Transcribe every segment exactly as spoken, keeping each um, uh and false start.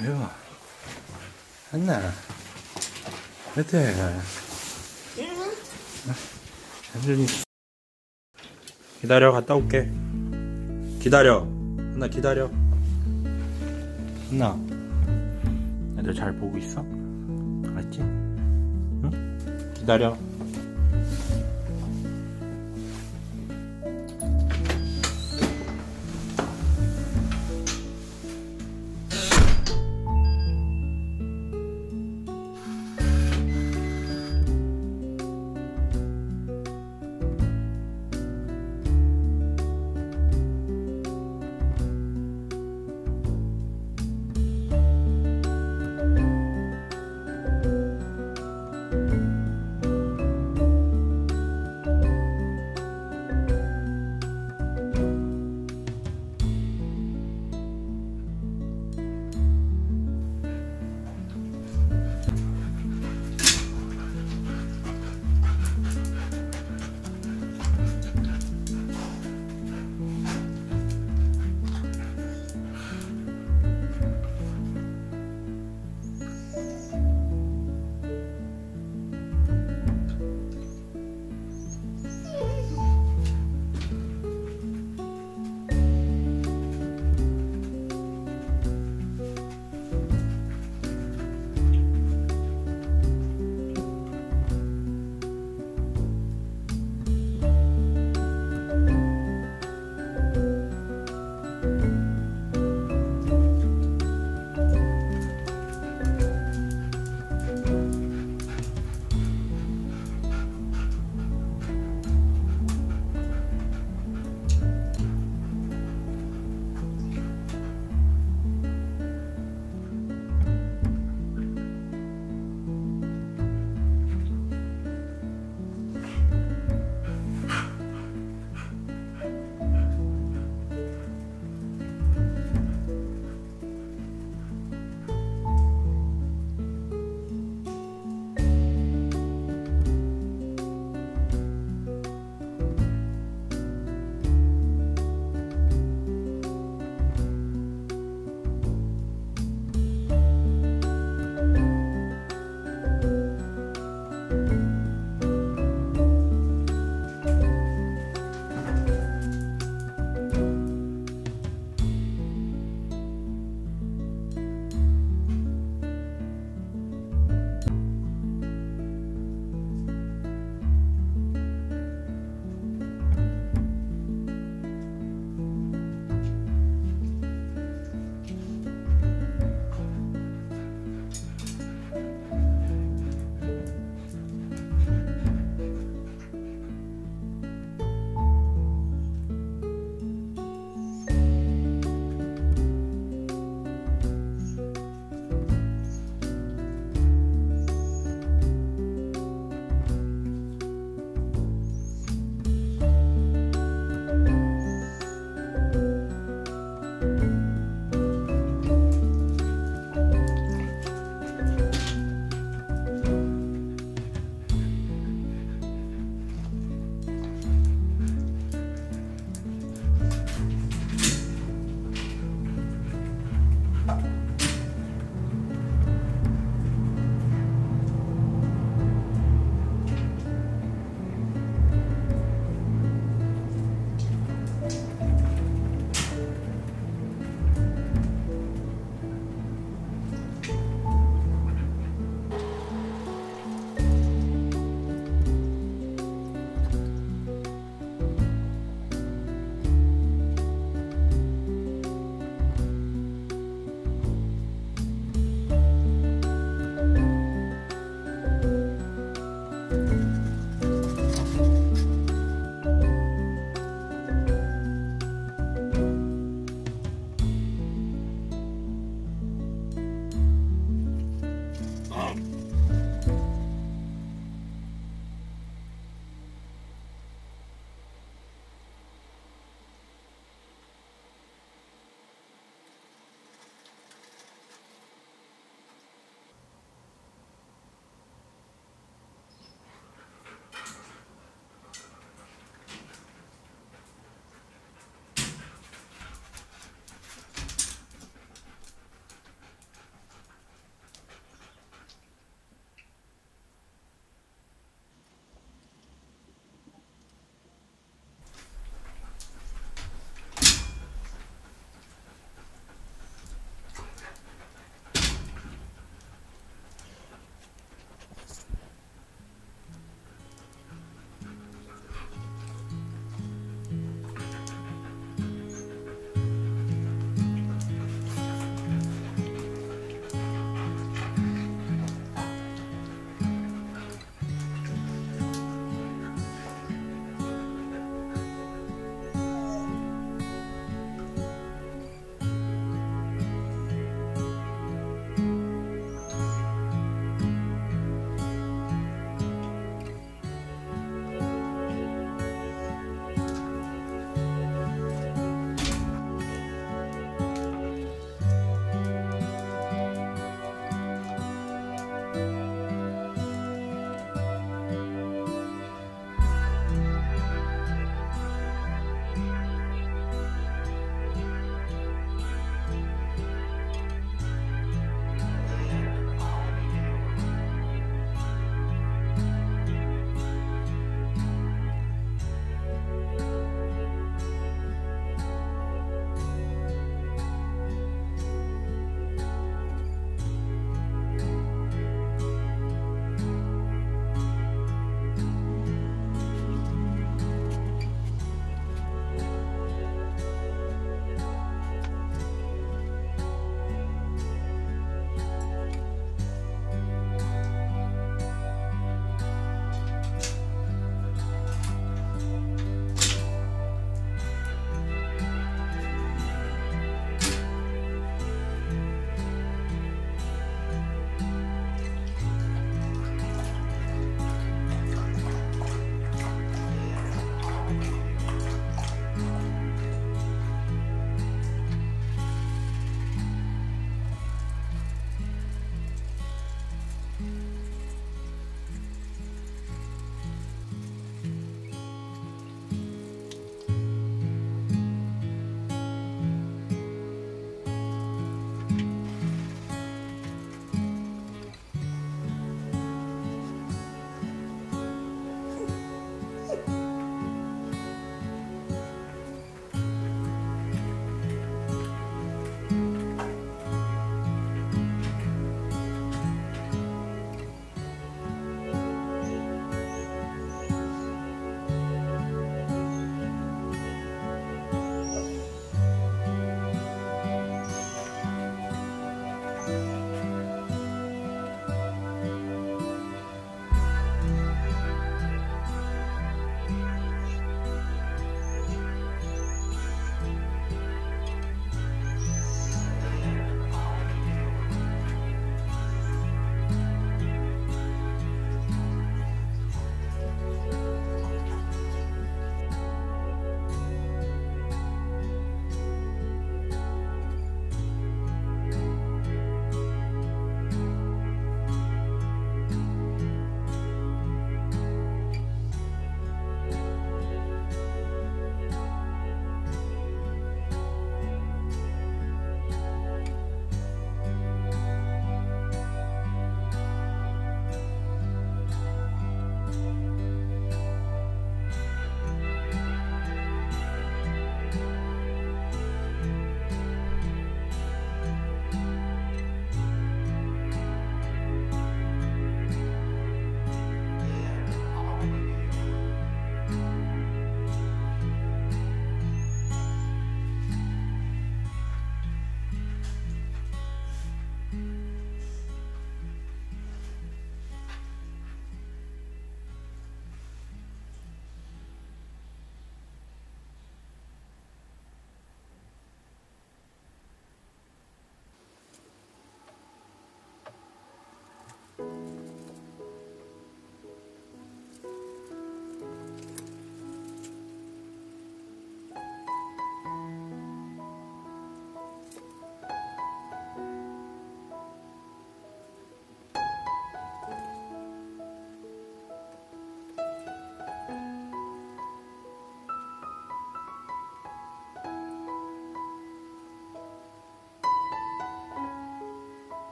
왜요? 한나, 해태, 응? 한준이 기다려, 갔다 올게. 기다려, 한나 기다려. 한나, 애들 잘 보고 있어? 알았지? 응? 기다려.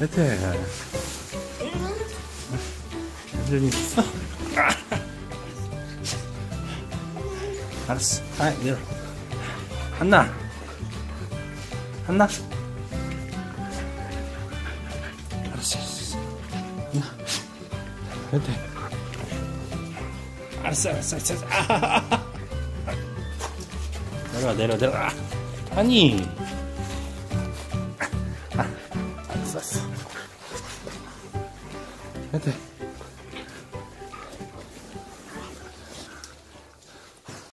해태. 한준이. 알았어. 아, 내려. 한나. 한나. 알았어. 해태. 알았어, 알았어, 알았어. 아. 내려, 내려, 내려. 아. 아니. 아. 알았어, 알았어. 해태.